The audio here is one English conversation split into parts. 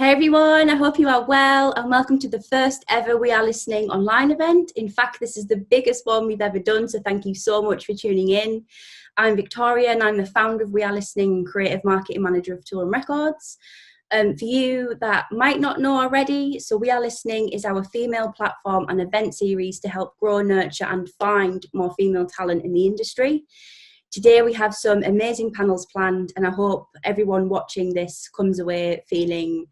Hey everyone, I hope you are well and welcome to the first ever We Are Listening online event. In fact, this is the biggest one we've ever done, so thank you so much for tuning in. I'm Victoria and I'm the founder of We Are Listening and Creative Marketing Manager of Tool and Records. For you that might not know already, so We Are Listening is our female platform and event series to help grow, nurture and find more female talent in the industry. Today we have some amazing panels planned and I hope everyone watching this comes away feeling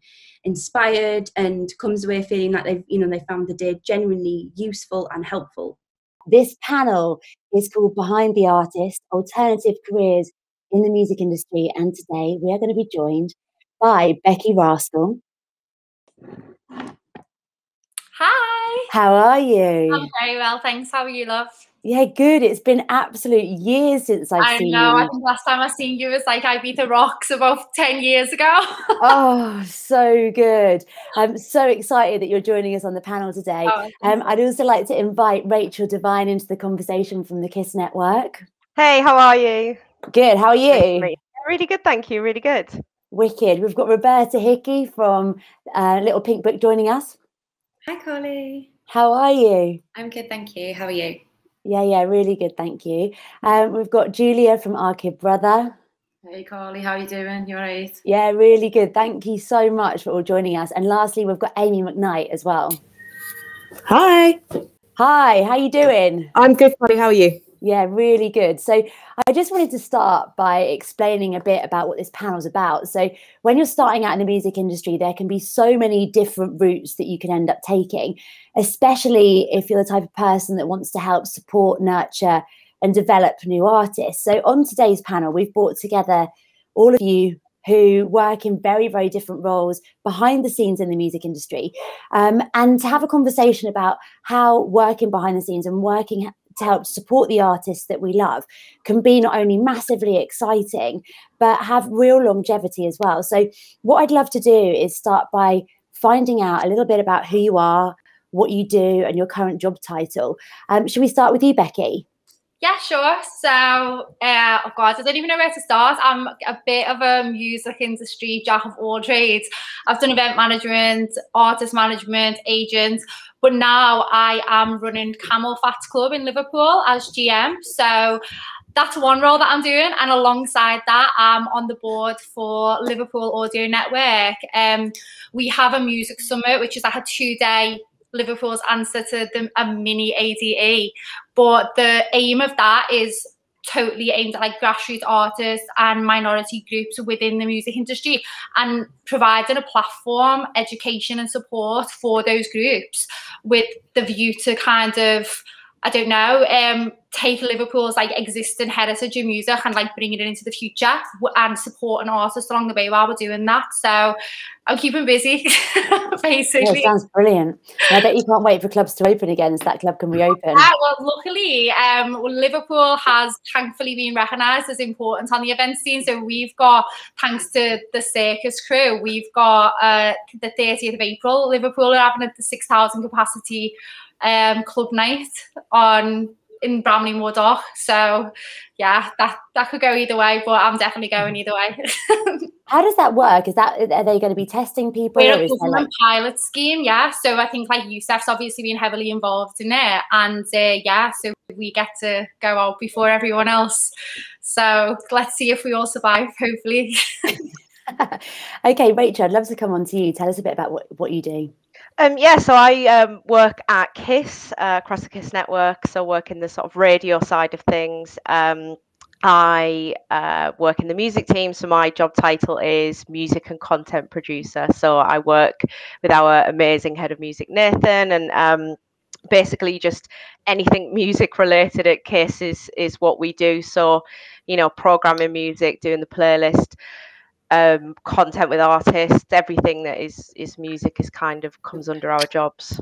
inspired and comes away feeling that they found the day genuinely useful and helpful. This panel is called Behind the Artist, Alternative Careers in the Music Industry, and today we are going to be joined by Becky Rastall. Hi! How are you? I'm very well, thanks. How are you, love? Yeah, good. It's been absolute years since I've seen you. I think last time I seen you was like Ibiza Rocks about 10 years ago. Oh, so good. I'm so excited that you're joining us on the panel today. Oh, I'd also like to invite Rachel Devine into the conversation from the KISS Network. Hey, how are you? Good. How are you? Really good, thank you. Really good. Wicked. We've got Roberta Hickey from Little Pink Book joining us. Hi, Carly. How are you? I'm good, thank you. How are you? Yeah, really good, thank you. We've got Julia from Our Kid Brother. Hey, Carly, how are you doing? You all right? Yeah, really good. Thank you so much for all joining us. And lastly, we've got Amy McKnight as well. Hi. Hi, how are you doing? I'm good, Carly, how are you? Yeah, really good. So I just wanted to start by explaining a bit about what this panel's about. So when you're starting out in the music industry, there can be so many different routes that you can end up taking, especially if you're the type of person that wants to help support, nurture and develop new artists. So on today's panel, we've brought together all of you who work in very, very different roles behind the scenes in the music industry, and to have a conversation about how working behind the scenes and working to help support the artists that we love can be not only massively exciting, but have real longevity as well. So what I'd love to do is start by finding out a little bit about who you are, what you do, and your current job title. Should we start with you, Becky? Yeah, sure. So, oh God, I don't even know where to start. I'm a bit of a music industry jack of all trades. I've done event management, artist management, agents, but now I am running Camel Phat Club in Liverpool as GM. So that's one role that I'm doing. And alongside that, I'm on the board for Liverpool Audio Network. We have a music summit, which is like a two-day Liverpool's answer to a mini ADE, but the aim of that is totally aimed at like grassroots artists and minority groups within the music industry and providing a platform, education and support for those groups with the view to kind of, I don't know, take Liverpool's like existing heritage in music and like bringing it into the future and supporting artists along the way while we're doing that. So I'm keeping busy, basically. Yeah, sounds brilliant. I bet you can't wait for clubs to open again so that club can reopen. Yeah, well, luckily, Liverpool has thankfully been recognised as important on the event scene. So we've got, thanks to the circus crew, we've got the 30th of April, Liverpool are having a 6,000 capacity club night in Bramley Wood. So yeah, that could go either way, but I'm definitely going either way. How does that work? Are they going to be testing people? We're a government pilot scheme, yeah. So I think like USEF's obviously been heavily involved in it, and yeah, so we get to go out before everyone else. So let's see if we all survive, hopefully. Okay, Rachel, I'd love to come on to you. Tell us a bit about what you do. Yeah, so I work at KISS, across the KISS Network, so work in the sort of radio side of things. I work in the music team, so my job title is music and content producer. So I work with our amazing head of music, Nathan, and basically just anything music related at KISS is what we do. So, you know, programming music, doing the playlist, content with artists, everything that is music is kind of comes under our jobs.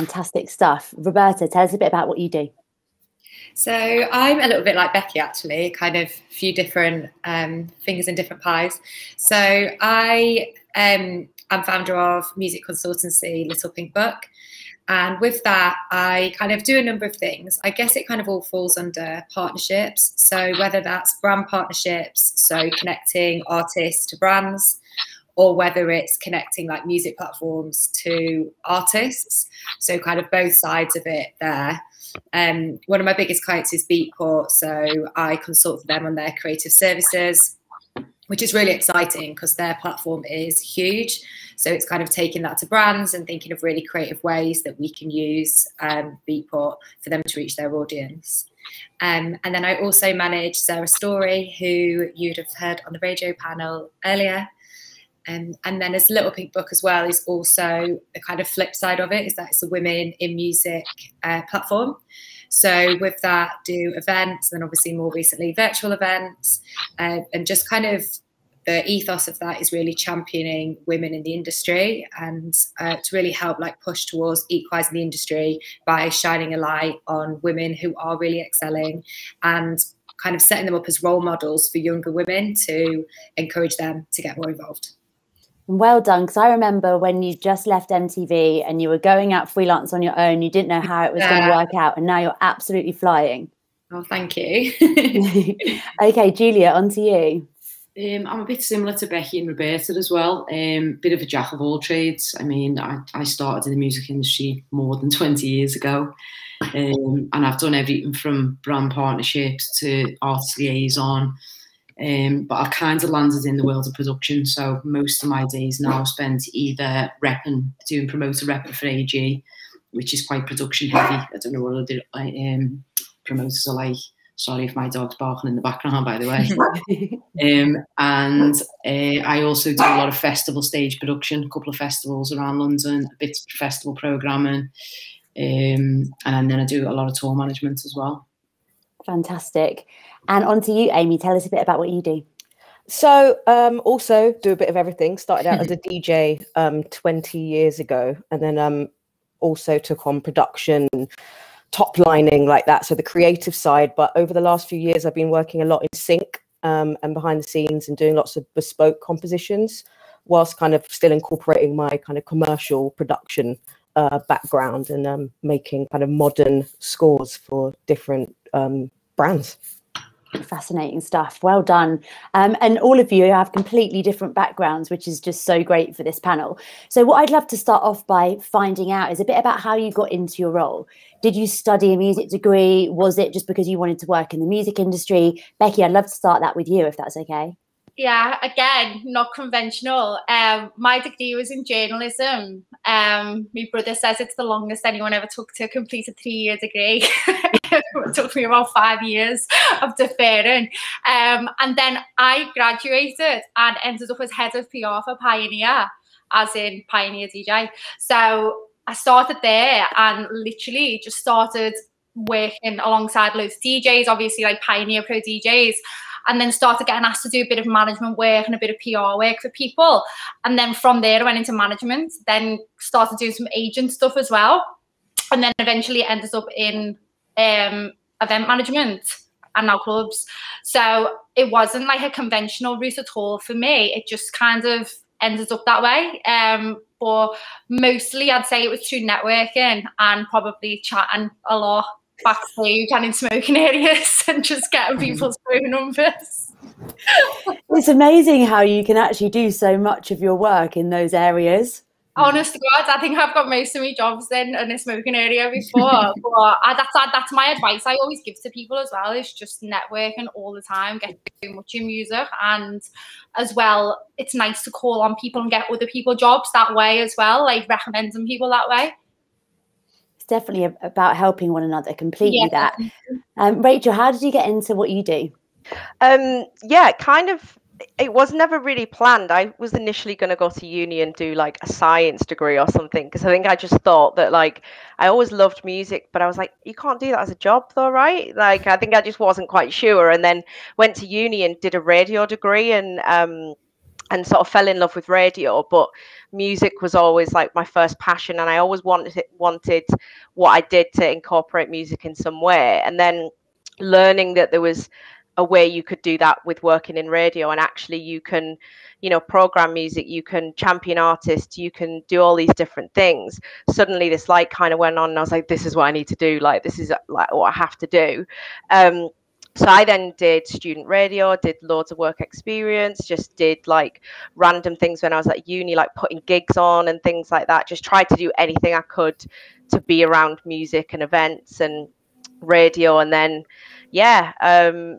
Fantastic stuff. Roberta, tell us a bit about what you do. So I'm a little bit like Becky, actually, kind of a few different fingers in different pies. So I am founder of music consultancy Little Pink Book, and with that I kind of do a number of things. I guess it kind of all falls under partnerships, so whether that's brand partnerships, so connecting artists to brands, or whether it's connecting like music platforms to artists. So kind of both sides of it there. One of my biggest clients is Beatport, so I consult for them on their creative services, which is really exciting because their platform is huge. So it's kind of taking that to brands and thinking of really creative ways that we can use Beatport for them to reach their audience. And then I also manage Sarah Story, who you'd have heard on the radio panel earlier. And then there's Little Pink Book as well, is also the kind of flip side of it, is that it's a women in music platform. So with that, do events, and obviously more recently virtual events, and just kind of the ethos of that is really championing women in the industry, and to really help like push towards equalising the industry by shining a light on women who are really excelling and kind of setting them up as role models for younger women to encourage them to get more involved. Well done, because I remember when you just left MTV and you were going out freelance on your own, you didn't know how it was going to work out, and now you're absolutely flying. Oh, thank you. Okay, Julia, on to you. I'm a bit similar to Becky and Roberta as well. Bit of a jack of all trades. I mean, I started in the music industry more than 20 years ago. And I've done everything from brand partnerships to artist liaison. But I've kind of landed in the world of production, so most of my days now spent either repping, doing promoter repping for AG, which is quite production heavy. I don't know what other promoters are like. Sorry if my dog's barking in the background, by the way. I also do a lot of festival stage production, a couple of festivals around London, a bit of festival programming, and then I do a lot of tour management as well. Fantastic. And on to you, Amy. Tell us a bit about what you do. So also do a bit of everything. Started out as a DJ 20 years ago, and then also took on production, top lining like that, so the creative side. But over the last few years, I've been working a lot in sync and behind the scenes and doing lots of bespoke compositions, whilst kind of still incorporating my kind of commercial production background and making kind of modern scores for different brands. Fascinating stuff. Well done. And all of you have completely different backgrounds, which is just so great for this panel. So what I'd love to start off by finding out is a bit about how you got into your role. Did you study a music degree? Was it just because you wanted to work in the music industry? Becky, I'd love to start that with you, if that's okay. Yeah, again, not conventional. My degree was in journalism. My brother says it's the longest anyone ever took to complete a three-year degree. It took me about 5 years of deferring. And then I graduated and ended up as head of PR for Pioneer, as in Pioneer DJ. So I started there and literally just started working alongside loads of DJs, obviously like Pioneer Pro DJs, and then started getting asked to do a bit of management work and a bit of PR work for people. And then from there, I went into management, then started doing some agent stuff as well. And then eventually ended up in event management and now clubs. So it wasn't like a conventional route at all for me. It just kind of ended up that way. But mostly I'd say it was through networking and probably chatting a lot backstage and in smoking areas and just getting people's phone numbers. It's amazing how you can actually do so much of your work in those areas. Honest to God, I think I've got most of my jobs in a smoking area before. But that's my advice I always give to people as well, is just networking all the time, get too much in music. And as well, it's nice to call on people and get other people jobs that way as well, like recommending people that way. Definitely about helping one another completely. Yeah. That Rachel, how did you get into what you do? Yeah, kind of, it was never really planned. I was initially going to go to uni and do like a science degree or something, because I think I just thought that, like, I always loved music, but I was like, you can't do that as a job though, right? Like, I think I just wasn't quite sure, and then went to uni and did a radio degree and sort of fell in love with radio, but music was always like my first passion, and I always wanted what I did to incorporate music in some way. And then learning that there was a way you could do that with working in radio, and actually you can, you know, program music, you can champion artists, you can do all these different things. Suddenly this light kind of went on, and I was like, this is what I need to do, like this is like what I have to do. So I then did student radio, did loads of work experience, just did like random things when I was at uni, like putting gigs on and things like that. Just tried to do anything I could to be around music and events and radio. And then, yeah,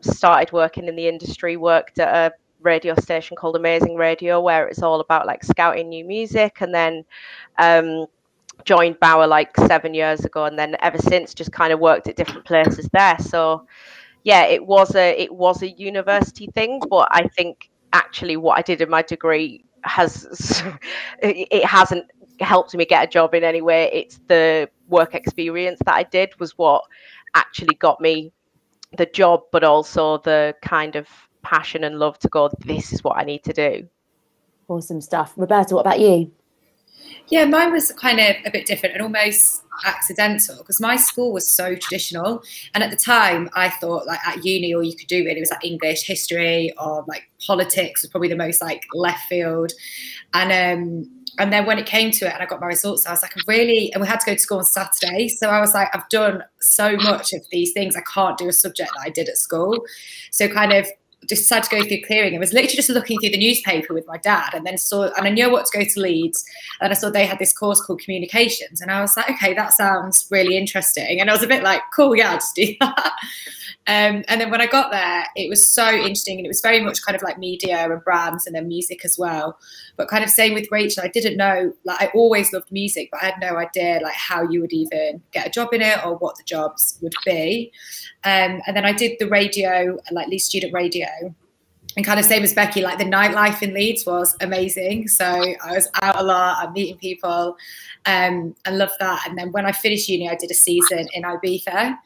started working in the industry, worked at a radio station called Amazing Radio, where it's all about like scouting new music. And then joined Bauer like 7 years ago. And then ever since just kind of worked at different places there. So yeah, it was a university thing, but I think actually what I did in my degree hasn't helped me get a job in any way. It's the work experience that I did was what actually got me the job, but also the kind of passion and love to go, this is what I need to do. Awesome stuff. Roberta, what about you? Yeah, mine was kind of a bit different and almost accidental, because my school was so traditional. And at the time, I thought like at uni, all you could do really was like English, history, or like politics was probably the most like left field. And then when it came to it and I got my results, I was like, and we had to go to school on Saturday. So I was like, I've done so much of these things. I can't do a subject that I did at school. So kind of decided to go through clearing. I was literally just looking through the newspaper with my dad, and then I knew what to go to Leeds, and I saw they had this course called communications, and I was like, okay, that sounds really interesting. And I was a bit like, cool, yeah, I'll just do that. And then when I got there, it was so interesting, and it was very much kind of like media and brands and then music as well. But kind of same with Rachel, I didn't know, like I always loved music, but I had no idea like how you would even get a job in it or what the jobs would be. And then I did the radio, like Leeds Student Radio, and kind of same as Becky, like the nightlife in Leeds was amazing. So I was out a lot, I'm meeting people, I loved that. And then when I finished uni, I did a season in Ibiza,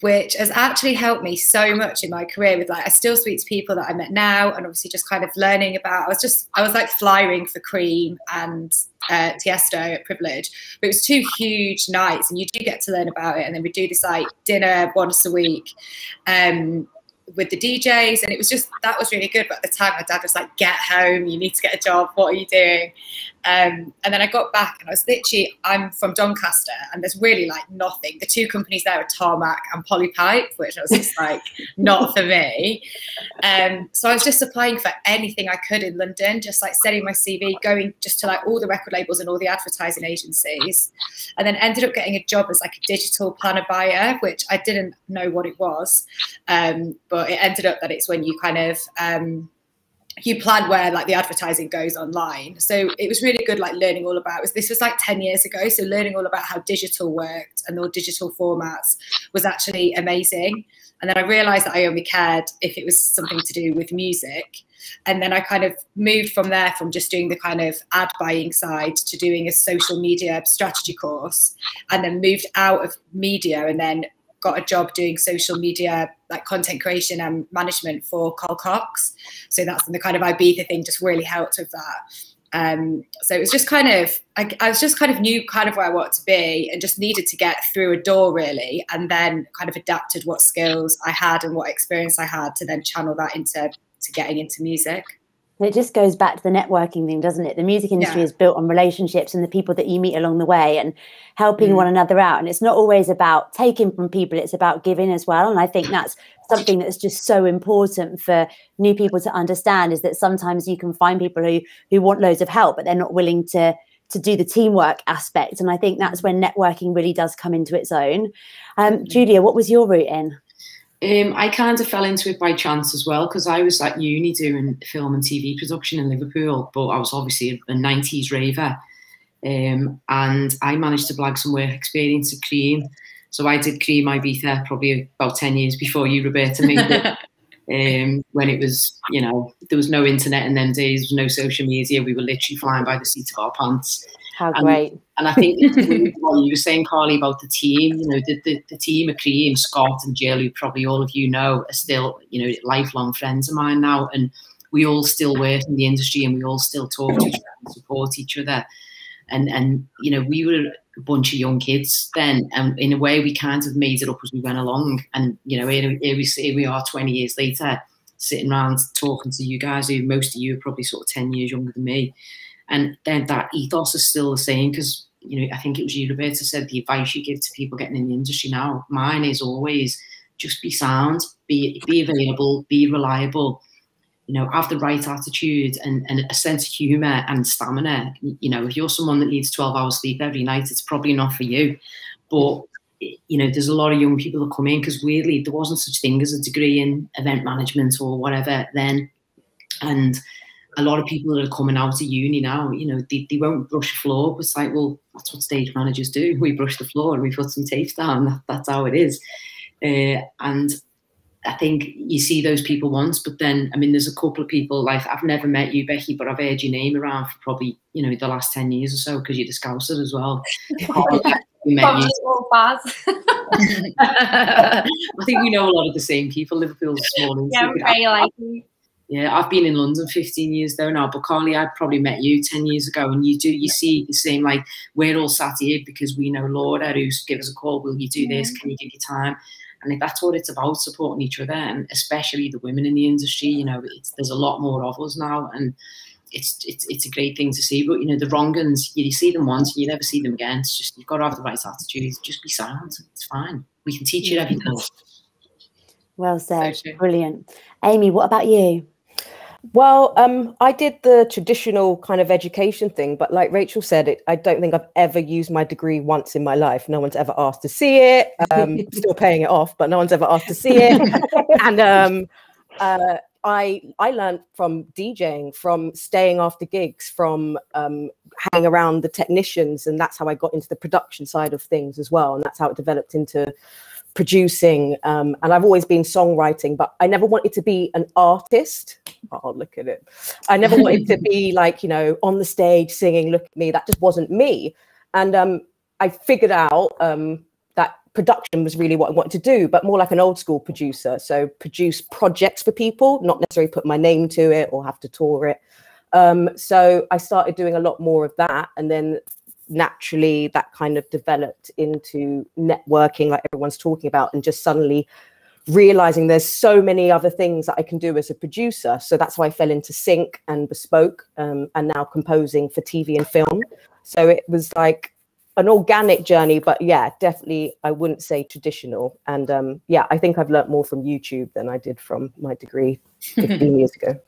which has actually helped me so much in my career with like, I still speak to people that I met now, and obviously just kind of learning about, I was like flyering for Cream and Tiesto at Privilege, but it was two huge nights and you do get to learn about it. And then we do this like dinner once a week with the DJs, and it was just, that was really good. But at the time my dad was like, get home, you need to get a job, what are you doing? And then I got back and I was literally, I'm from Doncaster and there's really like nothing. The two companies there are Tarmac and Polypipe, which I was just like, not for me. So I was just applying for anything I could in London, just like sending my CV, going just to like all the record labels and all the advertising agencies, and then ended up getting a job as like a digital planner buyer, which I didn't know what it was. But it ended up that it's when you kind of, you plan where like the advertising goes online. So it was really good, like learning all about, this was like 10 years ago. So learning all about how digital worked and all digital formats was actually amazing. And then I realized that I only cared if it was something to do with music. And then I kind of moved from there, from just doing the kind of ad buying side to doing a social media strategy course, and then moved out of media and then got a job doing social media, like content creation and management for Carl Cox. So that's when the kind of Ibiza thing just really helped with that. So it was just kind of, I was just kind of knew kind of where I wanted to be and just needed to get through a door really, and then kind of adapted what skills I had and what experience I had to then channel that into getting into music. It just goes back to the networking thing, doesn't it? The music industry is built on relationships and the people that you meet along the way and helping one another out. And it's not always about taking from people, it's about giving as well. And I think that's something that's just so important for new people to understand, is that sometimes you can find people who want loads of help, but they're not willing to do the teamwork aspect. And I think that's when networking really does come into its own. Julia, what was your route in? I kind of fell into it by chance as well, because I was at uni doing film and TV production in Liverpool, but I was obviously a 90s raver, and I managed to blag some work experience at Cream. So I did Cream Ibiza probably about 10 years before you, Roberta, made it. When it was, you know, there was no internet in them days, there was no social media, we were literally flying by the seat of our pants. How great. And I think what you were saying, Carly, about the team, you know, the team of Cream, Scott and Jill, who probably all of you know, are still, you know, lifelong friends of mine now, and we all still work in the industry and we all still talk to each other and support each other. And you know, we were a bunch of young kids then, and in a way we kind of made it up as we went along. And, you know, here we are 20 years later, sitting around talking to you guys, who most of you are probably sort of 10 years younger than me. And then that ethos is still the same, because, you know, I think it was you, Roberta, said the advice you give to people getting in the industry now, mine is always just be sound, be available, be reliable, you know, have the right attitude and a sense of humor and stamina. You know, if you're someone that needs 12 hours sleep every night, it's probably not for you. But, you know, there's a lot of young people that come in because weirdly there wasn't such thing as a degree in event management or whatever then. And a lot of people that are coming out of uni now, you know, they won't brush the floor. It's like, well, that's what stage managers do. We brush the floor and we put some tapes down. That's how it is. And I think you see those people once, but then, I mean, there's a couple of people, like, I've never met you, Becky, but I've heard your name around for probably, you know, the last 10 years or so, because you're the Scouser as well. Probably all bad. I think we know a lot of the same people. Liverpool's small. Yeah, I'm very likely. Yeah, I've been in London 15 years though now, but Carly, I'd probably met you 10 years ago, and you see the same, like, we're all sat here because we know Laura, who's give us a call, will you do this, can you give your time? And that's what it's about, supporting each other, and especially the women in the industry. You know, there's a lot more of us now, and it's a great thing to see. But, you know, the wrong uns, you see them once, you never see them again. It's just, you've got to have the right attitude. Just be silent. It's fine. We can teach you everything. Well said. Brilliant. Amy, what about you? Well, I did the traditional kind of education thing, but like Rachel said, I don't think I've ever used my degree once in my life. No one's ever asked to see it. Still paying it off, but no one's ever asked to see it. And I learned from DJing, from staying after gigs, from hanging around the technicians, and that's how I got into the production side of things as well. And that's how it developed into producing. And I've always been songwriting, but I never wanted to be an artist. Oh, look at it. I never wanted to be like, you know, on the stage singing, look at me. That just wasn't me. And I figured out that production was really what I wanted to do, but more like an old school producer. So produce projects for people, not necessarily put my name to it or have to tour it. So I started doing a lot more of that. And then naturally that kind of developed into networking, like everyone's talking about, and just suddenly realizing there's so many other things that I can do as a producer. So that's why I fell into sync and bespoke, and now composing for TV and film. So it was like an organic journey, but yeah, definitely I wouldn't say traditional. And yeah, I think I've learnt more from YouTube than I did from my degree 15 years ago.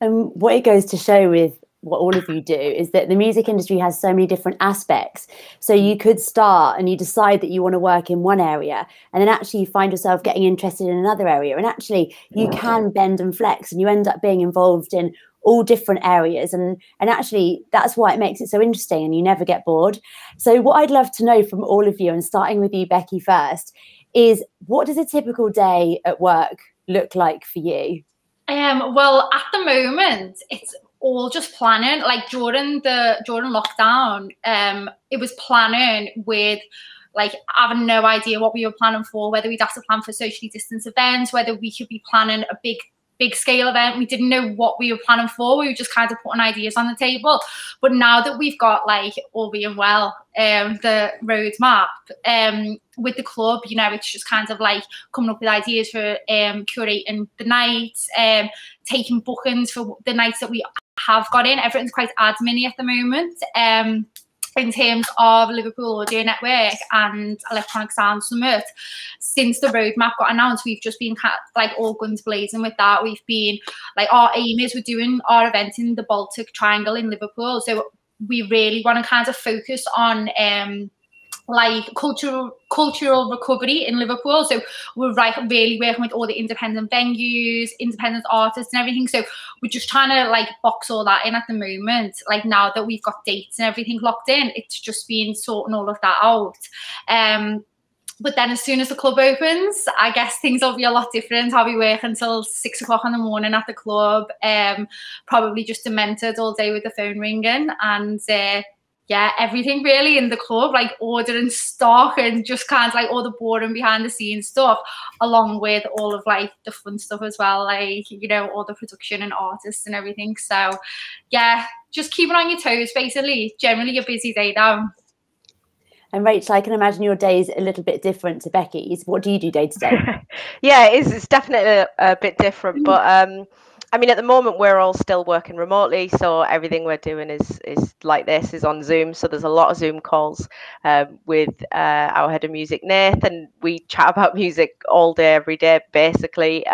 And what it goes to show with what all of you do is that the music industry has so many different aspects. So you could start and you decide that you want to work in one area, and then actually you find yourself getting interested in another area, and actually you can bend and flex, and you end up being involved in all different areas, and actually that's why it makes it so interesting, and you never get bored. So what I'd love to know from all of you, and starting with you, Becky, first, is what does a typical day at work look like for you? Well, at the moment it's all just planning. Like during lockdown, it was planning with, like, having no idea what we were planning for, whether we'd have to plan for socially distanced events, whether we could be planning a big scale event. We didn't know what we were planning for. We were just kind of putting ideas on the table. But now that we've got, like, all being well, the roadmap, with the club, you know, it's just kind of like coming up with ideas for curating the nights, taking bookings for the nights that we have got in. Everything's quite admin-y at the moment, in terms of Liverpool Audio Network and Electronic Sound Summit. Since the roadmap got announced, we've just been like all guns blazing with that. We've been like, our aim is we're doing our event in the Baltic Triangle in Liverpool, so we really want to kind of focus on like cultural recovery in Liverpool. So we're really working with all the independent venues, independent artists and everything. So we're just trying to like box all that in at the moment. Like now that we've got dates and everything locked in, it's just been sorting all of that out. But then as soon as the club opens, I guess things will be a lot different. I'll be working until 6 o'clock in the morning at the club, probably just demented all day with the phone ringing, and yeah, everything really in the club, like ordering stock and just kind of like all the boring behind the scenes stuff, along with all of like the fun stuff as well, like, you know, all the production and artists and everything. So yeah, just keeping on your toes basically. Generally a busy day now. And Rachel, I can imagine your day is a little bit different to Becky's. What do you do day to day? Yeah, it's definitely a bit different, but I mean, at the moment, we're all still working remotely, so everything we're doing is like this, is on Zoom. So there's a lot of Zoom calls with our head of music, Nathan. We chat about music all day, every day, basically.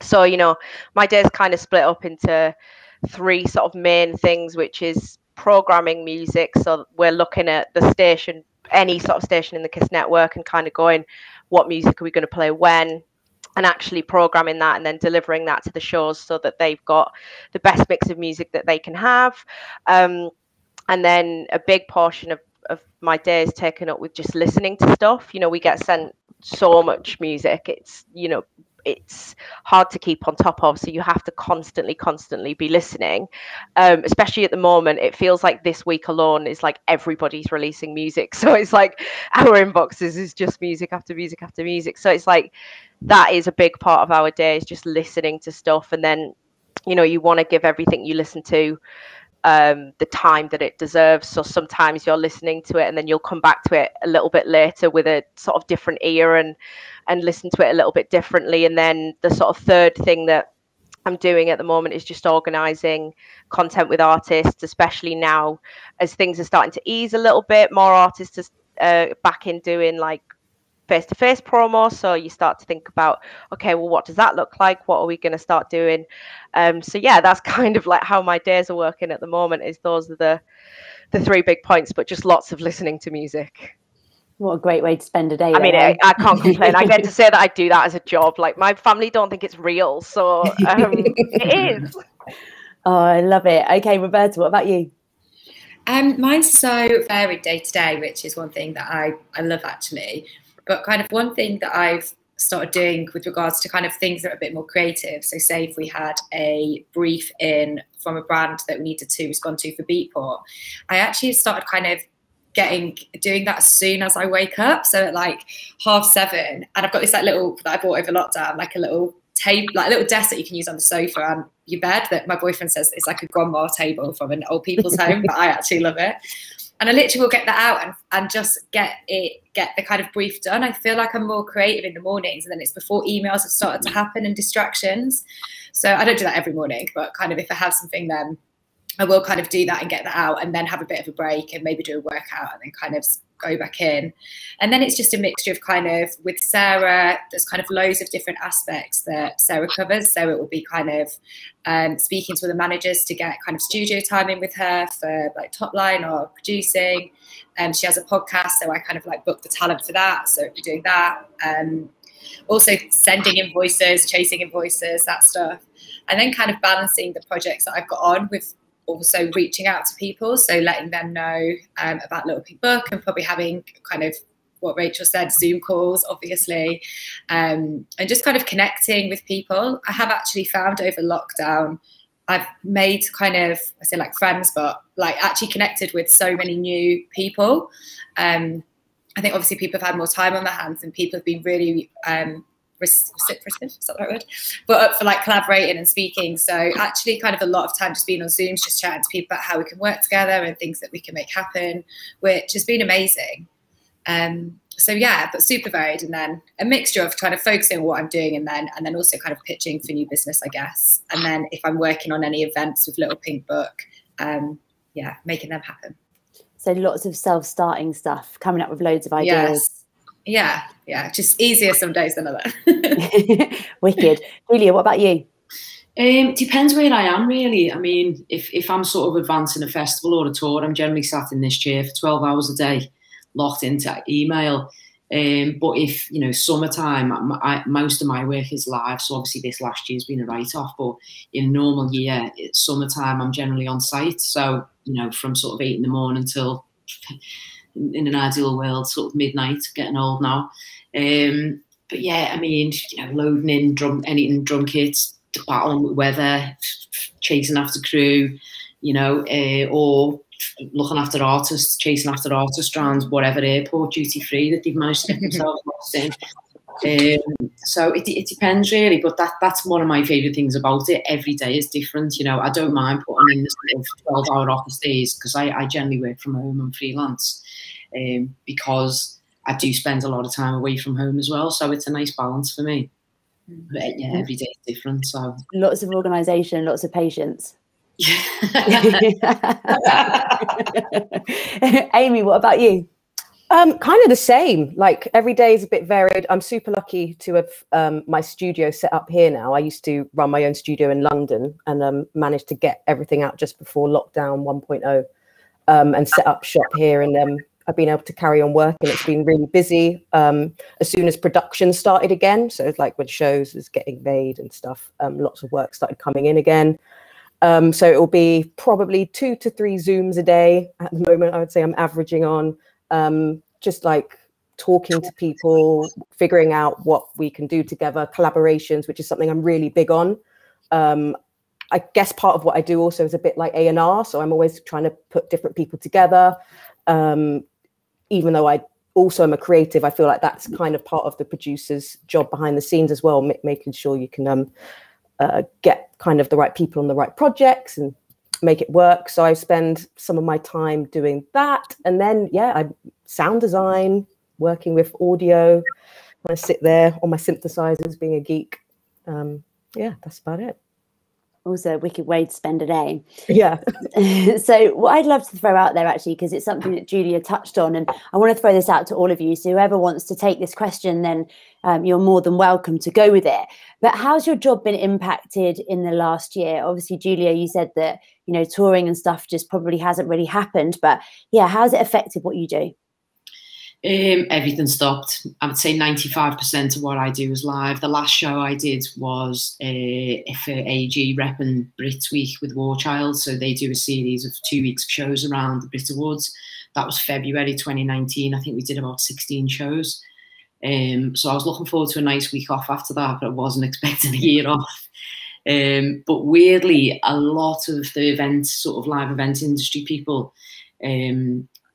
So, you know, my day's kind of split up into three sort of main things, which is programming music. So we're looking at the station, any sort of station in the KISS network, and kind of going, what music are we going to play when? And actually programming that and then delivering that to the shows so that they've got the best mix of music that they can have. And then a big portion of my day is taken up with just listening to stuff. You know, we get sent so much music. It's, you know, it's hard to keep on top of, so you have to constantly be listening, especially at the moment. It feels like this week alone is like everybody's releasing music, so it's like our inboxes is just music after music after music. So it's like that is a big part of our day, is just listening to stuff. And then, you know, you want to give everything you listen to the time that it deserves. So sometimes you're listening to it and then you'll come back to it a little bit later with a sort of different ear and listen to it a little bit differently. And then the sort of third thing that I'm doing at the moment is just organizing content with artists, especially now as things are starting to ease a little bit. More artists are back in doing like face-to-face promo, so you start to think about, okay, well, what does that look like? What are we going to start doing? So yeah, that's kind of like how my days are working at the moment. Is those are the three big points, but just lots of listening to music. What a great way to spend a day. I mean, I can't complain. I get to say that I do that as a job. Like, my family don't think it's real, so it is. Oh, I love it. Okay, Roberta, what about you? Mine's so varied day to day, which is one thing that I love, actually. But kind of one thing that I've started doing with regards to kind of things that are a bit more creative. So say if we had a brief in from a brand that we needed to respond to for Beatport, I actually started kind of doing that as soon as I wake up. So at like 7:30, and I've got this like little, that I bought over lockdown, like a little table, like a little desk that you can use on the sofa and your bed, that my boyfriend says it's like a grandma table from an old people's home, but I actually love it. And I literally will get that out and just get the kind of brief done. I feel like I'm more creative in the mornings, and then it's before emails have started to happen and distractions. So I don't do that every morning, but kind of if I have something, then I will kind of do that and get that out, and then have a bit of a break and maybe do a workout, and then kind of go back in. And then it's just a mixture of kind of, with Sarah, there's kind of loads of different aspects that Sarah covers. So it will be kind of speaking to the managers to get kind of studio time in with her for like top line or producing. She has a podcast, so I kind of like book the talent for that. So it'll be doing that. Also sending invoices, chasing invoices, that stuff. And then kind of balancing the projects that I've got on with also reaching out to people, so letting them know about Little Pink Book, and probably having kind of what Rachel said, Zoom calls, obviously, and just kind of connecting with people. I have actually found over lockdown, I've made kind of, I say like friends, but like actually connected with so many new people. I think obviously people have had more time on their hands, and people have been really reciprocative, is that the right word? But up for like collaborating and speaking. So actually kind of a lot of time just being on Zooms, just chatting to people about how we can work together and things that we can make happen, which has been amazing. So yeah, but super varied, and then a mixture of kind of focusing on what I'm doing, and then also kind of pitching for new business, I guess. And then if I'm working on any events with Little Pink Book, yeah, making them happen. So lots of self-starting stuff, coming up with loads of ideas. Yes. Yeah, just easier some days than other. Wicked. Julia, what about you? Depends where I am, really. I mean, if I'm sort of advancing a festival or a tour, I'm generally sat in this chair for 12 hours a day, locked into email. But if, you know, summertime, most of my work is live, so obviously this last year's been a write-off, but in a normal year, it's summertime, I'm generally on site. So, you know, from sort of 8 in the morning till... in an ideal world, sort of midnight, getting old now. But yeah, I mean, you know, loading in drum kits, battling with weather, chasing after crew, you know, or looking after artists, chasing after artist rounds, whatever airport duty free that they've managed to get themselves lost in. So it depends really, but that's one of my favourite things about it. Every day is different, you know. I don't mind putting in the sort of 12-hour office days, because I generally work from home and freelance, because I do spend a lot of time away from home as well, so it's a nice balance for me. But yeah, every day is different. So lots of organisation, lots of patience. Amy, what about you? Kind of the same. Like every day is a bit varied. I'm super lucky to have my studio set up here now. I used to run my own studio in London and managed to get everything out just before lockdown 1.0 and set up shop here. And I've been able to carry on working. It's been really busy as soon as production started again. So it's like when shows was getting made and stuff, lots of work started coming in again. So it will be probably 2 to 3 Zooms a day at the moment. I would say I'm averaging on. Just like talking to people, figuring out what we can do together, collaborations, which is something I'm really big on. I guess part of what I do also is a bit like A&R, so I'm always trying to put different people together. Even though I also am a creative, I feel like that's kind of part of the producer's job behind the scenes as well, making sure you can get kind of the right people on the right projects and make it work. So I spend some of my time doing that, and then yeah, I sound design, working with audio. I sit there on my synthesizers, being a geek. Yeah, that's about it. Also, a wicked way to spend a day. Yeah. So what I'd love to throw out there actually, because it's something that Julia touched on, and I want to throw this out to all of you. So whoever wants to take this question, then you're more than welcome to go with it. But how's your job been impacted in the last year? Obviously, Julia, you said that, you know, touring and stuff just probably hasn't really happened, but yeah, how's it affected what you do? Everything stopped. I would say 95% of what I do is live. The last show I did was for AG repping Brits Week with War Child. So they do a series of 2 weeks of shows around the Brit Awards. That was February 2019. I think we did about 16 shows. So I was looking forward to a nice week off after that, but I wasn't expecting a year off. But weirdly, a lot of the events, sort of live event industry people,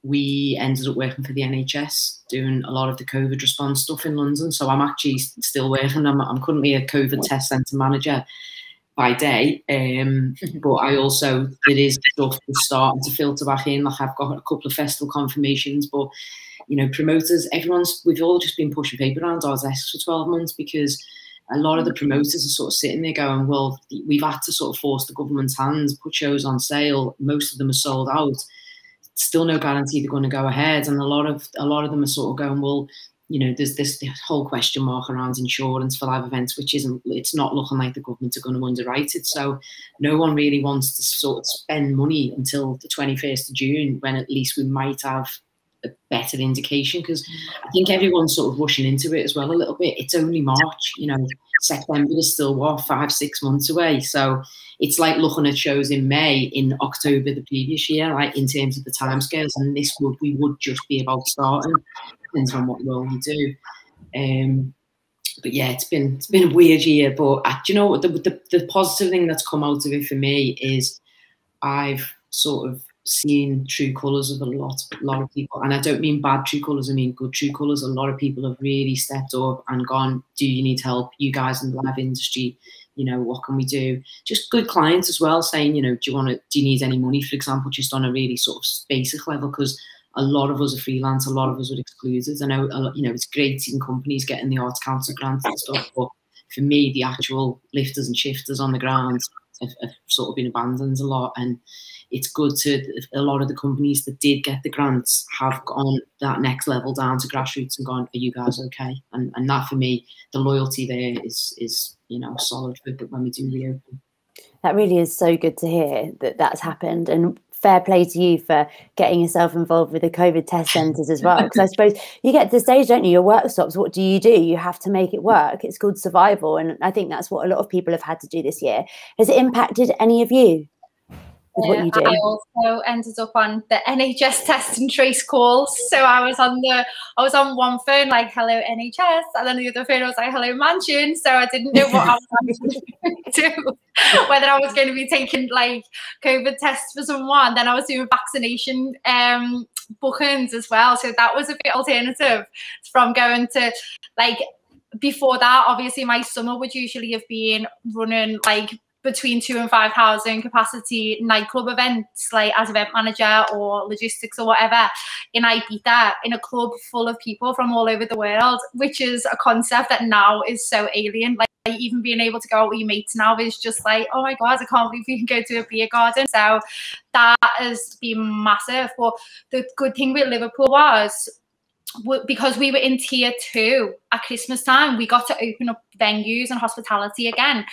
we ended up working for the NHS, doing a lot of the COVID response stuff in London. So I'm actually still working. I'm currently a COVID test centre manager by day. But I also, it is stuff that's starting to filter back in. Like I've got a couple of festival confirmations, but, you know, promoters, we've all just been pushing paper around our desks for 12 months because a lot of the promoters are sort of sitting there going, well, we've had to sort of force the government's hands, put shows on sale. Most of them are sold out. Still no guarantee they're going to go ahead, and a lot of them are sort of going, well, you know, there's this whole question mark around insurance for live events, which isn't, it's not looking like the government are going to underwrite it. So no one really wants to sort of spend money until the 21st of June, when at least we might have a better indication, because I think everyone's sort of rushing into it as well a little bit. It's only March, you know, September is still, what, 5-6 months away. So it's like looking at shows in May, in October the previous year, right, in terms of the timescales, and this would, we would just be about starting, depends on what role you do. But yeah, it's been a weird year, but do you know what, the positive thing that's come out of it for me is I've sort of seen true colours of a lot of people, and I don't mean bad true colours, I mean good true colours. A lot of people have really stepped up and gone, do you need help, you guys in the live industry, you know, what can we do? Just good clients as well saying, you know, do you need any money, for example, just on a really sort of basic level, because a lot of us are freelance, a lot of us are exclusives. I know, you know, it's great seeing companies getting the Arts Council grants and stuff, but for me, the actual lifters and shifters on the ground have sort of been abandoned a lot, and it's good to, a lot of the companies that did get the grants have gone that next level down to grassroots and gone, are you guys okay? And that for me, the loyalty there is, you know, solid when we do reopen. That really is so good to hear that that's happened, and fair play to you for getting yourself involved with the COVID test centres as well, because I suppose you get to the stage, don't you, your work stops, what do? You have to make it work. It's called survival, and I think that's what a lot of people have had to do this year. Has it impacted any of you? Yeah, I also ended up on the NHS test and trace calls. So I was on one phone like, hello NHS, and then the other phone I was like, hello Mansion. So I didn't know what I was going to do, whether I was going to be taking like COVID tests for someone. Then I was doing vaccination bookings as well. So that was a bit alternative from going to like, before that, obviously my summer would usually have been running like between 2,000 and 5,000 capacity nightclub events, like as event manager or logistics or whatever, in Ibiza, in a club full of people from all over the world, which is a concept that now is so alien. Like Like, even being able to go out with your mates now is just like, oh my God, I can't believe we can go to a beer garden. So that has been massive. But the good thing with Liverpool was, because we were in tier 2 at Christmas time, we got to open up venues and hospitality again,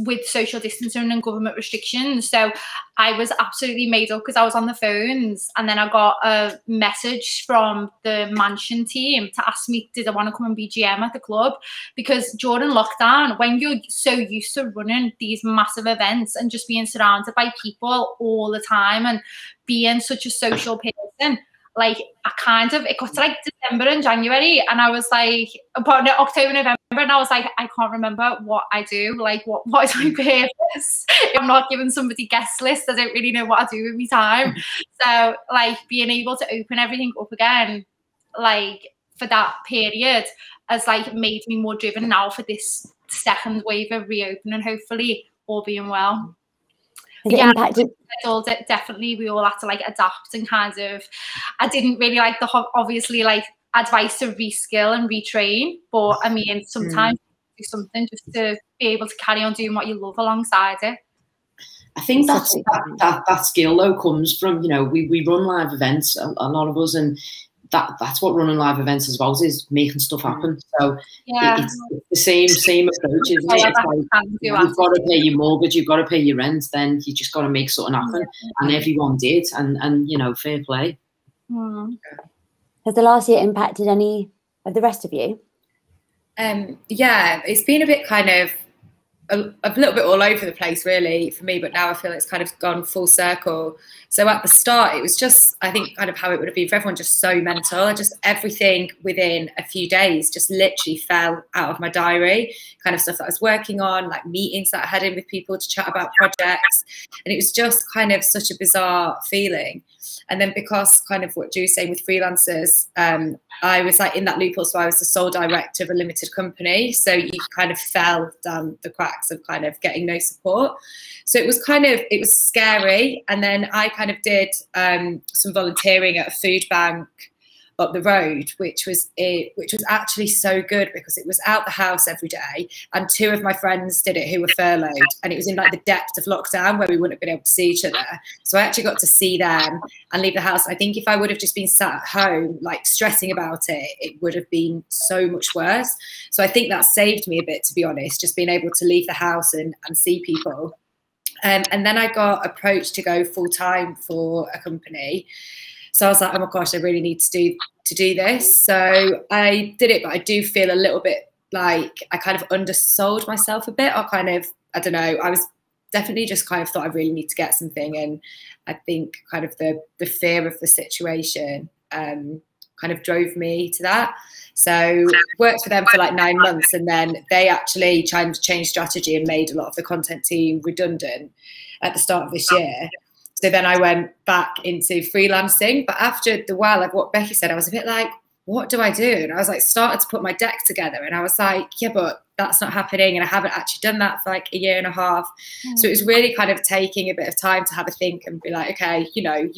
with social distancing and government restrictions. So I was absolutely made up because I was on the phones, and then I got a message from the mansion team to ask me, did I want to come and be GM at the club? Because during lockdown, when you're so used to running these massive events and just being surrounded by people all the time and being such a social person, like, I kind of, it got to like December and January, and I was like, about October, November, and I was like, I can't remember what I do. Like, what is my purpose? If I'm not giving somebody guest lists, I don't really know what I do with my time. So, like, being able to open everything up again, like, for that period has, like, made me more driven now for this second wave of reopening, hopefully, all being well. Yeah, definitely we all had to like adapt and kind of, I didn't really like the obviously like advice to reskill and retrain, but I mean sometimes do something just to be able to carry on doing what you love alongside it. I think that skill though comes from, you know, we run live events, a lot of us, and that's what running live events as well is making stuff happen. So yeah, it's the same approach, isn't it? It's like, you've got to pay your mortgage, you've got to pay your rent, then you just got to make something happen. And everyone did, and you know, fair play. Has the last year impacted any of the rest of you? Yeah, it's been a bit kind of a little bit all over the place really for me, but now I feel it's kind of gone full circle. So at the start it was just, I think kind of how it would have been for everyone, just so mental, just everything within a few days just literally fell out of my diary, kind of stuff that I was working on, like meetings that I had in with people to chat about projects, and it was just kind of such a bizarre feeling. And then because kind of what Ju was saying with freelancers, I was like in that loophole, so I was the sole director of a limited company. So you kind of fell down the cracks of kind of getting no support. So it was kind of, it was scary. And then I kind of did some volunteering at a food bank up the road, which was actually so good because it was out the house every day, and two of my friends did it who were furloughed, and it was in like the depth of lockdown where we wouldn't have been able to see each other, so I actually got to see them and leave the house. I think if I would have just been sat at home like stressing about it, it would have been so much worse. So I think that saved me a bit, to be honest, just being able to leave the house and see people. And then I got approached to go full-time for a company. So I was like, oh my gosh, I really need to do this. So I did it, but I do feel a little bit like I kind of undersold myself a bit, or kind of, I don't know, I was definitely just kind of thought I really need to get something. And I think kind of the fear of the situation kind of drove me to that. So worked for them for like 9 months, and then they actually tried to change strategy and made a lot of the content team redundant at the start of this year. So then I went back into freelancing. But after the while, like what Becky said, I was a bit like, what do I do? And I was like, started to put my deck together. And I was like, yeah, but that's not happening. And I haven't actually done that for like 1.5 years. So it was really kind of taking a bit of time to have a think and be like, okay, you know,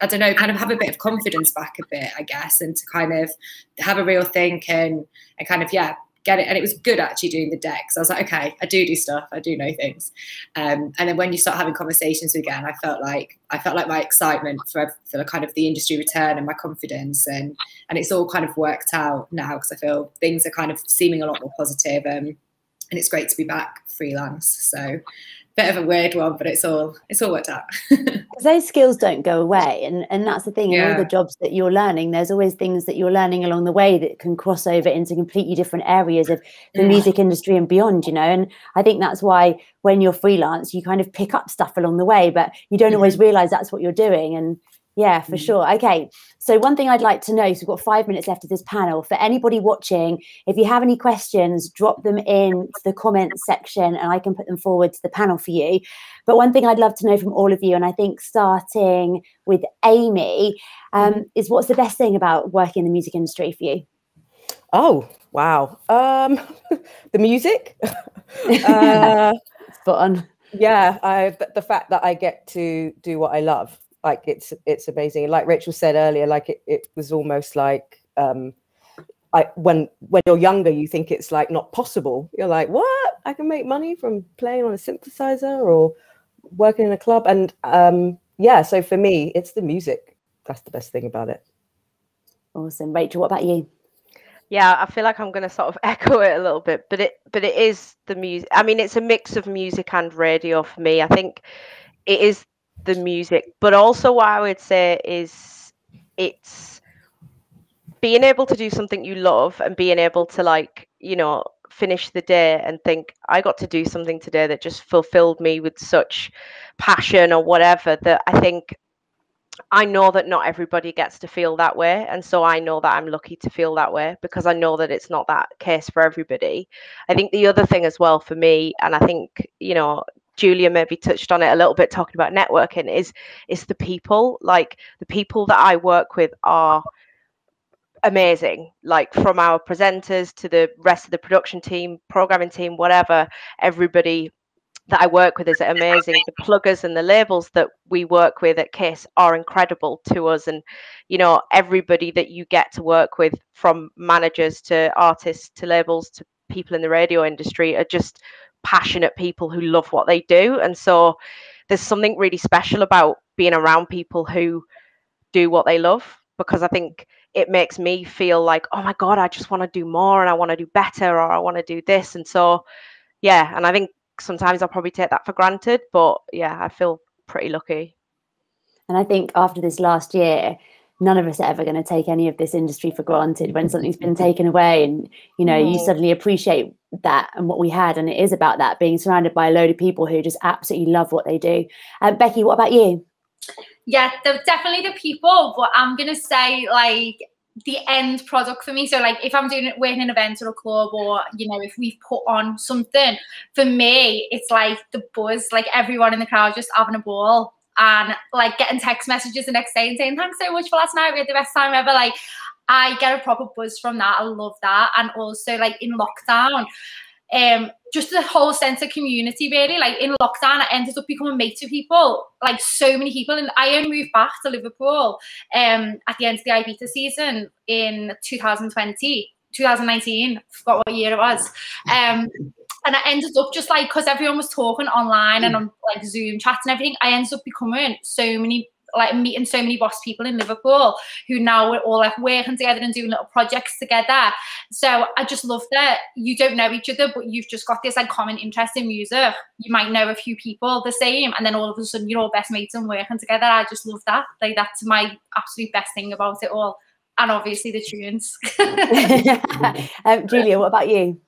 I don't know, kind of have a bit of confidence back a bit, I guess, and to kind of have a real think and kind of, yeah, get it. And it was good actually doing the decks. I was like, okay, I do stuff, I do know things. And then when you start having conversations again, I felt like my excitement for kind of the industry return and my confidence, and it's all kind of worked out now because I feel things are kind of seeming a lot more positive, and it's great to be back freelance. So bit of a weird one, but it's all worked out. Those skills don't go away, and that's the thing. Yeah. In all the jobs that you're learning, there's always things that you're learning along the way that can cross over into completely different areas of the music industry and beyond, you know. And I think that's why when you're freelance, you kind of pick up stuff along the way, but you don't always realize that's what you're doing. And yeah, for sure. Okay, so one thing I'd like to know, so we've got 5 minutes left of this panel. For anybody watching, if you have any questions, drop them in the comments section and I can put them forward to the panel for you. But one thing I'd love to know from all of you, and I think starting with Amy, is what's the best thing about working in the music industry for you? Oh, wow. The music? Spot on. Yeah, the fact that I get to do what I love. Like it's amazing. Like Rachel said earlier, like it was almost like when you're younger, you think it's like not possible. You're like, what? I can make money from playing on a synthesizer or working in a club. And yeah, so for me, it's the music. That's the best thing about it. Awesome. Rachel, what about you? Yeah, I feel like I'm going to sort of echo it a little bit, but it is the music. I mean, it's a mix of music and radio for me. I think it is the music, but also what I would say is it's being able to do something you love and being able to, like, you know, finish the day and think, I got to do something today that just fulfilled me with such passion or whatever, that I think I know that not everybody gets to feel that way. And so I know that I'm lucky to feel that way, because I know that it's not that case for everybody. I think the other thing as well for me, and I think, you know, Julia maybe touched on it a little bit talking about networking, is the people. Like, the people that I work with are amazing, like from our presenters to the rest of the production team, programming team, whatever. Everybody that I work with is amazing. The pluggers and the labels that we work with at KISS are incredible to us. And, you know, everybody that you get to work with, from managers to artists to labels to people in the radio industry, are just passionate people who love what they do. And so there's something really special about being around people who do what they love, because I think it makes me feel like, oh my God, I just want to do more and I want to do better, or I want to do this. And so, yeah, and I think sometimes I'll probably take that for granted, but yeah, I feel pretty lucky. And I think after this last year, none of us are ever going to take any of this industry for granted when something's been taken away. And, you know, you suddenly appreciate that and what we had. And it is about that, being surrounded by a load of people who just absolutely love what they do. Becky, what about you? Yeah, definitely the people, but I'm going to say, like, the end product for me. So, like, if I'm doing it, working an event or a club, or, you know, if we've put on something, for me, it's like the buzz, like everyone in the crowd just having a ball, and like getting text messages the next day and saying, thanks so much for last night, we had the best time ever. Like, I get a proper buzz from that. I love that. And also, like, in lockdown, just the whole sense of community, really. Like, in lockdown, I ended up becoming mates with people, like so many people. And I only moved back to Liverpool at the end of the Ibiza season in 2019, I forgot what year it was. And I ended up just, like, because everyone was talking online and on, like, Zoom chats and everything, I ended up becoming so many, like, meeting so many boss people in Liverpool who now we're all, like, working together and doing little projects together. So I just love that you don't know each other, but you've just got this, like, common interest in music. You might know a few people the same, and then all of a sudden you're all best mates and working together. I just love that. Like, that's my absolute best thing about it all. And obviously the tunes. Julia, what about you?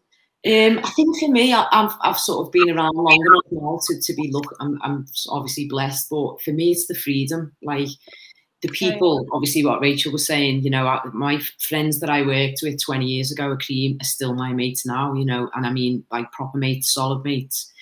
I think for me, I've sort of been around long enough now to be, look, I'm obviously blessed, but for me, it's the freedom. Like, the people, obviously what Rachel was saying, you know, my friends that I worked with 20 years ago at Cream are still my mates now, you know, and I mean, like, proper mates, solid mates.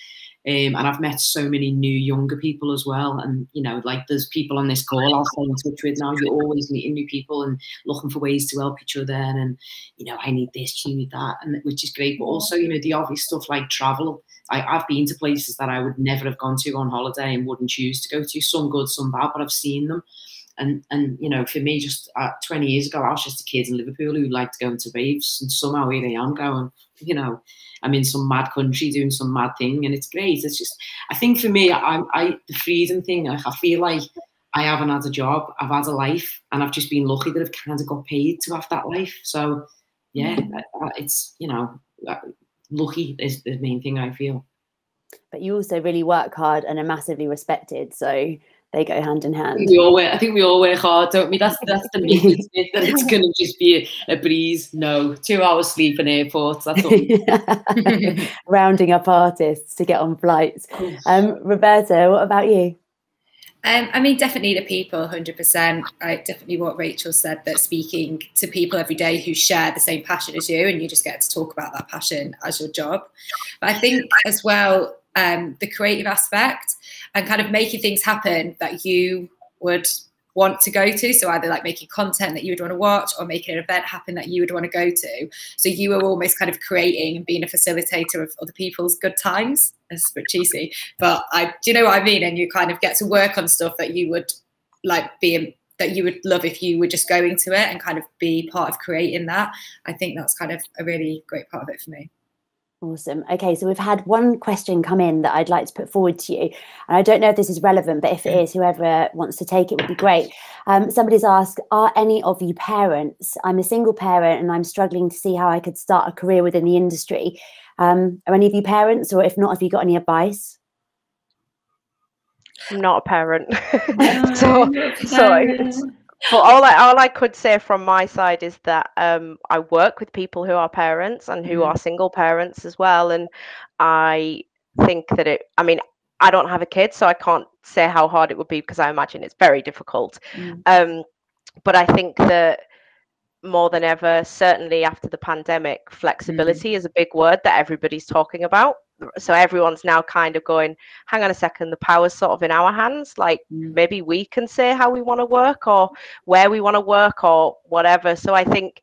And I've met so many new younger people as well. And, you know, like, there's people on this call I'll stay in touch with now. You're always meeting new people and looking for ways to help each other. And, you know, I need this, you need that, and which is great. But also, you know, the obvious stuff like travel. I've been to places that I would never have gone to on holiday and wouldn't choose to go to. Some good, some bad, but I've seen them. And you know, for me, just 20 years ago, I was just a kid in Liverpool who liked going to raves, and somehow here I am going, you know, I'm in some mad country doing some mad thing, and it's great. It's just, I think for me, the freedom thing, like, I feel like I haven't had a job, I've had a life, and I've just been lucky that I've kind of got paid to have that life. So yeah, it's, you know, lucky is the main thing I feel. But you also really work hard and are massively respected, so they go hand in hand. I think we all work hard, don't we? That's the myth, isn't it? That it's going to just be a breeze. No, 2 hours sleep in airports, that's all. Rounding up artists to get on flights. Roberta, what about you? I mean, definitely the people, 100%. Definitely what Rachel said, that speaking to people every day who share the same passion as you, and you just get to talk about that passion as your job. But I think as well, the creative aspect and kind of making things happen that you would want to go to. So either like making content that you would want to watch, or making an event happen that you would want to go to. So you were almost kind of creating and being a facilitator of other people's good times. It's a bit cheesy, but do you know what I mean? And you kind of get to work on stuff that you would like be that you would love if you were just going to it and kind of be part of creating that. I think that's kind of a really great part of it for me. Awesome. Okay, so we've had one question come in that I'd like to put forward to you, and I don't know if this is relevant, but if it is, whoever wants to take it would be great. Somebody's asked, are any of you parents? I'm a single parent and I'm struggling to see how I could start a career within the industry. Are any of you parents, or if not, have you got any advice? I'm not a parent. But all I could say from my side is that I work with people who are parents and who are single parents as well. And I think that I don't have a kid, so I can't say how hard it would be, because I imagine it's very difficult. But I think that more than ever, certainly after the pandemic, flexibility is a big word that everybody's talking about. So everyone's now kind of going, hang on a second, the power's sort of in our hands, like maybe we can say how we want to work or where we want to work or whatever. So I think,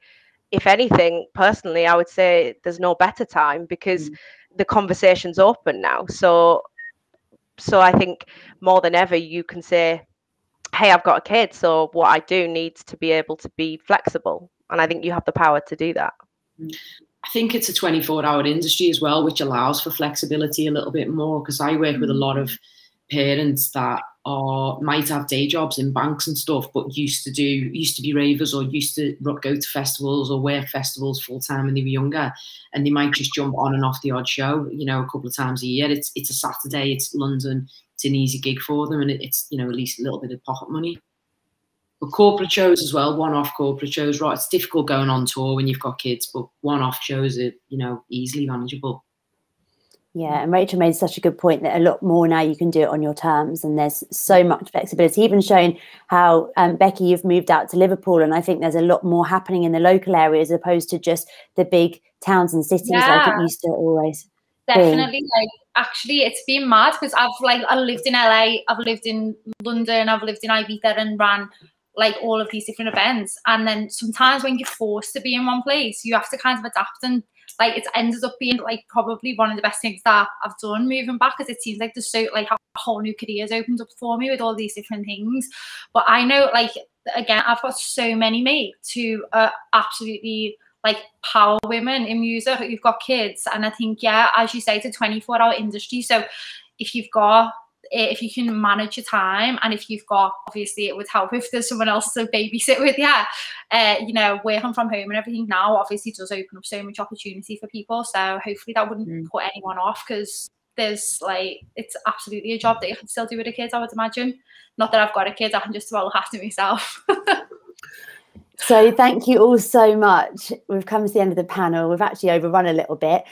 if anything, personally, I would say there's no better time, because the conversation's open now. So I think more than ever you can say, hey, I've got a kid, so what I do needs to be able to be flexible. And I think you have the power to do that. I think it's a 24-hour industry as well, which allows for flexibility a little bit more, because I work with a lot of parents that might have day jobs in banks and stuff, but used to be ravers, or used to go to festivals or work festivals full time when they were younger, and they might just jump on and off the odd show, you know, a couple of times a year. It's a Saturday, it's London, it's an easy gig for them, and it's, you know, at least a little bit of pocket money. But corporate shows as well, one-off corporate shows, right? It's difficult going on tour when you've got kids, but one-off shows are, you know, easily manageable. Yeah, and Rachel made such a good point that a lot more now you can do it on your terms, and there's so much flexibility, even showing how, Becky, you've moved out to Liverpool, and I think there's a lot more happening in the local areas as opposed to just the big towns and cities like it used to always. Definitely, like, actually it's been mad, because I lived in LA, I've lived in London, I've lived in Ibiza and ran like all of these different events, and then sometimes when you're forced to be in one place you have to kind of adapt, and like it's ended up being like probably one of the best things that I've done moving back, because it seems like there's so like a whole new career's opened up for me with all these different things. But I know, like, again, I've got so many mates who are absolutely like power women in music who've got kids, and I think, yeah, as you say, it's a 24-hour industry, so if you can manage your time, and if you've got, obviously it would help if there's someone else to babysit with, you know, working from home and everything now obviously does open up so much opportunity for people, so hopefully that wouldn't put anyone off, because there's like, it's absolutely a job that you can still do with a kid, I would imagine. Not that I've got a kid, I can just well look after myself. So thank you all so much. We've come to the end of the panel. We've actually overrun a little bit.